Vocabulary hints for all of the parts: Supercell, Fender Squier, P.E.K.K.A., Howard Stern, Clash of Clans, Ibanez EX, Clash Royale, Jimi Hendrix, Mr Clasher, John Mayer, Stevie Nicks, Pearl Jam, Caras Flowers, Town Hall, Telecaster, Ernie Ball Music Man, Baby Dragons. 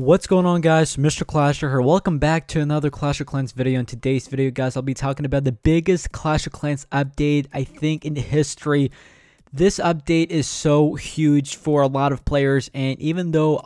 What's going on, guys? Mr. Clasher here. Welcome back to another Clash of Clans video. In today's video, guys, I'll be talking about the biggest Clash of Clans update, I think, in history. This update is so huge for a lot of players, and even though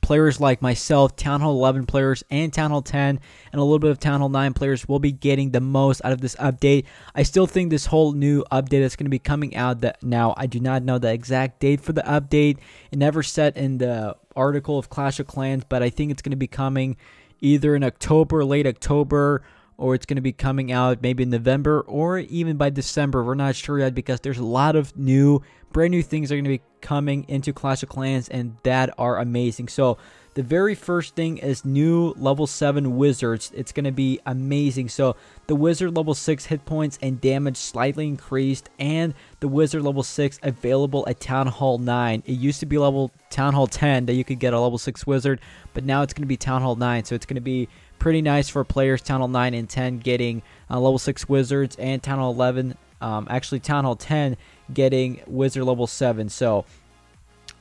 players like myself, Town Hall 11 players, and Town Hall 10, and a little bit of Town Hall 9 players will be getting the most out of this update, I still think this whole new update that's going to be coming out that now, I do not know the exact date for the update. It never said in the article of Clash of Clans, but I think it's going to be coming either in October, late October, or it's going to be coming out maybe in November or even by December. We're not sure yet because there's a lot of brand new things that are going to be coming into Clash of Clans and that are amazing. So the very first thing is new level 7 wizards. It's going to be amazing. So the wizard level 6 hit points and damage slightly increased, and the wizard level 6 available at Town Hall 9. It used to be level Town Hall 10 that you could get a level 6 wizard, but now it's going to be Town Hall 9. So it's going to be pretty nice for players Town Hall 9 and 10 getting level 6 wizards, and Town Hall 11, actually Town Hall 10 getting wizard level 7. So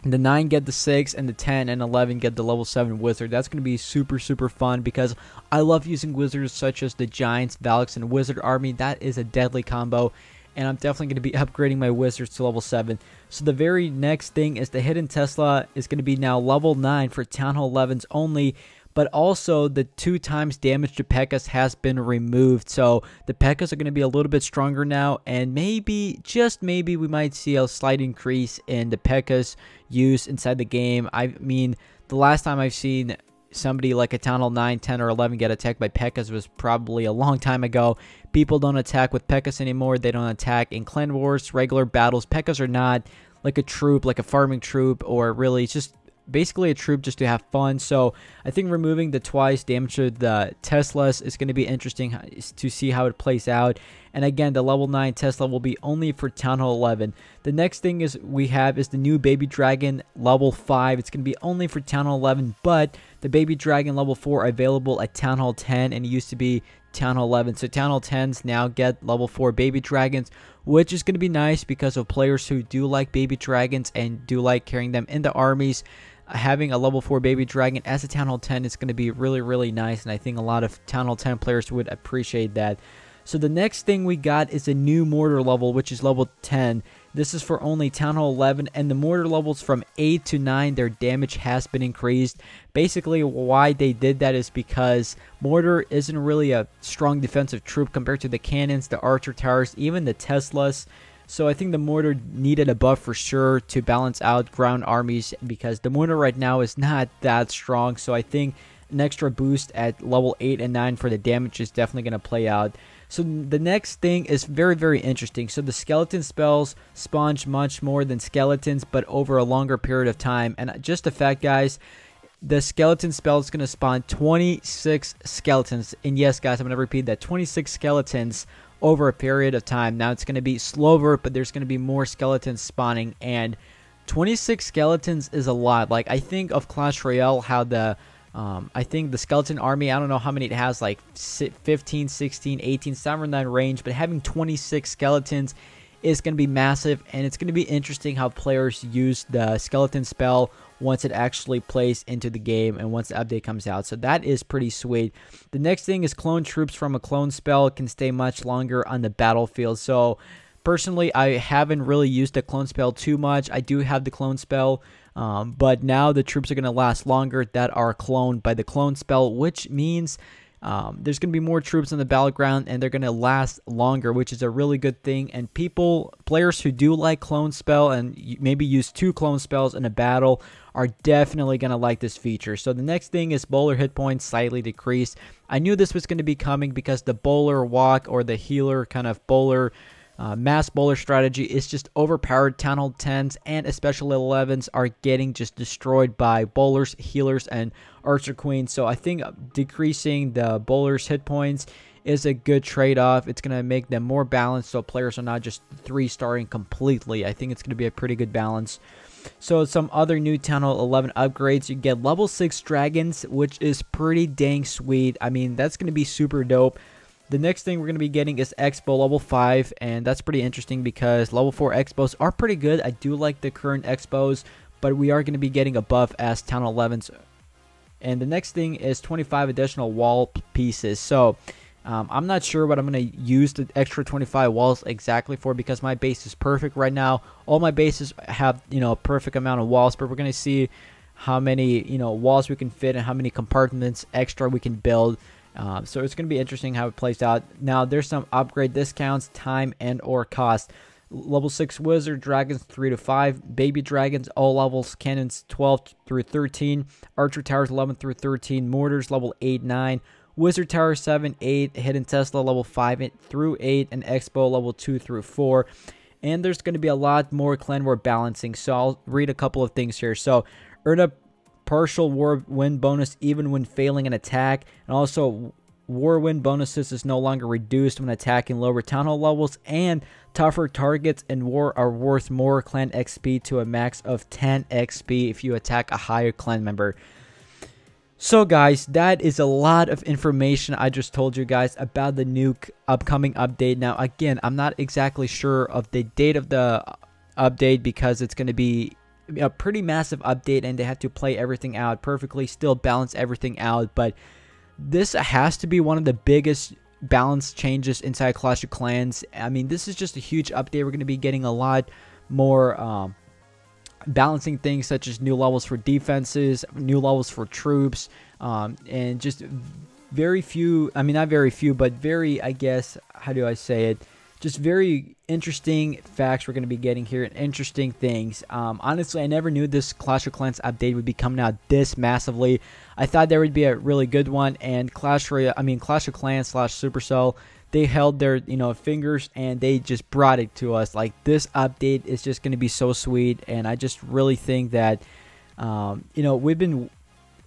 the 9 get the 6, and the 10 and 11 get the level 7 wizard. That's going to be super, super fun because I love using wizards such as the Giants, Valix, and Wizard Army. That is a deadly combo, and I'm definitely going to be upgrading my wizards to level 7. So the very next thing is the Hidden Tesla is going to be now level 9 for Town Hall 11s only, but also the 2x damage to P.E.K.K.A.s has been removed. So the P.E.K.K.A.s are going to be a little bit stronger now, and maybe, just maybe, we might see a slight increase in the P.E.K.K.A.s use inside the game. I mean, the last time I've seen somebody like a Town Hall 9, 10, or 11 get attacked by P.E.K.K.A.s was probably a long time ago. People don't attack with P.E.K.K.A.s anymore. They don't attack in clan wars, regular battles. P.E.K.K.A.s are not like a troop, like a farming troop, or really it's just basically a troop just to have fun. So I think removing the 2x damage to the Teslas is going to be interesting to see how it plays out. And again, the level 9 Tesla will be only for Town Hall 11. The next thing is we have is the new Baby Dragon level 5. It's going to be only for Town Hall 11, but the Baby Dragon level 4 available at Town Hall 10, and it used to be Town Hall 11. So Town Hall 10s now get level 4 Baby Dragons, which is going to be nice because of players who do like Baby Dragons and do like carrying them in the armies. Having a level 4 Baby Dragon as a Town Hall 10 is going to be really, really nice, and I think a lot of Town Hall 10 players would appreciate that. So the next thing we got is a new mortar level, which is level 10. This is for only Town Hall 11, and the mortar levels from 8 to 9, their damage has been increased. Basically, why they did that is because mortar isn't really a strong defensive troop compared to the cannons, the archer towers, even the Teslas. So I think the mortar needed a buff for sure to balance out ground armies because the mortar right now is not that strong. So I think an extra boost at level 8 and 9 for the damage is definitely going to play out. So the next thing is very, very interesting. So the skeleton spells spawn much more than skeletons, but over a longer period of time. And just a fact, guys, the skeleton spell is going to spawn 26 skeletons. And yes, guys, I'm going to repeat that, 26 skeletons over a period of time. Now it's going to be slower, but there's going to be more skeletons spawning, and 26 skeletons is a lot. Like, I think of Clash Royale, how the I think the skeleton army, I don't know how many it has, like 15, 16, 18, somewhere in that range, but having 26 skeletons is going to be massive, and it's going to be interesting how players use the skeleton spell once it actually plays into the game and once the update comes out. So that is pretty sweet. The next thing is clone troops from a clone spell can stay much longer on the battlefield. So personally, I haven't really used the clone spell too much. I do have the clone spell, but now the troops are going to last longer that are cloned by the clone spell, which means there's going to be more troops on the battleground, and they're going to last longer, which is a really good thing. And players who do like clone spell and maybe use 2 clone spells in a battle are definitely going to like this feature. So the next thing is bowler hit points slightly decreased. I knew this was going to be coming because the bowler walk, or the healer kind of bowler, mass bowler strategy is just overpowered. Town Hall 10s and especially 11s are getting just destroyed by bowlers, healers, and archer queens. So I think decreasing the bowlers hit points is a good trade-off. It's going to make them more balanced, so players are not just 3-starring completely. I think it's going to be a pretty good balance. So some other new Town Hall 11 upgrades, you get level 6 dragons, which is pretty dang sweet. I mean, that's going to be super dope. The next thing we're going to be getting is Expo level 5, and that's pretty interesting because level 4 Expos are pretty good. I do like the current Expos, but we are going to be getting a buff as Town 11s And the next thing is 25 additional wall pieces. So I'm not sure what I'm going to use the extra 25 walls exactly for, because my base is perfect right now. All my bases have, you know, a perfect amount of walls, but we're going to see how many, you know, walls we can fit and how many compartments extra we can build. So it's going to be interesting how it plays out. Now there's some upgrade discounts, time and or cost. Level 6 wizard dragons 3 to 5, baby dragons all levels, cannons 12 through 13, archer towers 11 through 13, mortars level 8 9, wizard tower 7 8, hidden tesla level 5 through 8, and expo level 2 through 4. And there's going to be a lot more clan war balancing, so I'll read a couple of things here. So earn a partial war win bonus even when failing an attack, and also war win bonuses is no longer reduced when attacking lower town hall levels, and tougher targets in war are worth more clan XP to a max of 10 XP if you attack a higher clan member. So guys, that is a lot of information I just told you guys about the new upcoming update. Now again, I'm not exactly sure of the date of the update because it's going to be a pretty massive update and they have to play everything out perfectly, still balance everything out, but this has to be one of the biggest balance changes inside Clash of Clans. I mean, this is just a huge update. We're going to be getting a lot more balancing things, such as new levels for defenses, new levels for troops, and just very few, I mean, not very few, but very, I guess, how do I say it? Just very interesting facts we're going to be getting here and interesting things. Honestly, I never knew this Clash of Clans update would be coming out this massively. I thought there would be a really good one, and Clash of Clans / Supercell, they held their, you know, fingers and they just brought it to us. Like, this update is just going to be so sweet, and I just really think that, you know, we've been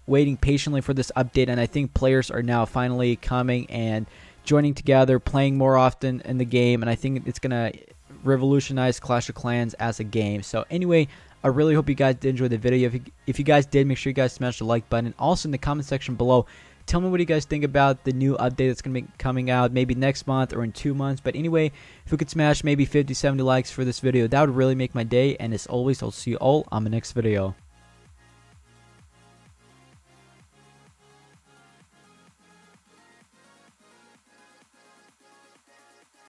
waiting patiently for this update, and I think players are now finally coming and joining together, playing more often in the game, and I think it's gonna revolutionize Clash of Clans as a game. So anyway, I really hope you guys did enjoy the video. If you guys did, make sure you guys smash the like button. Also, in the comment section below, tell me what you guys think about the new update that's gonna be coming out maybe next month or in 2 months. But anyway, if we could smash maybe 50-70 likes for this video, that would really make my day. And as always, I'll see you all on the next video.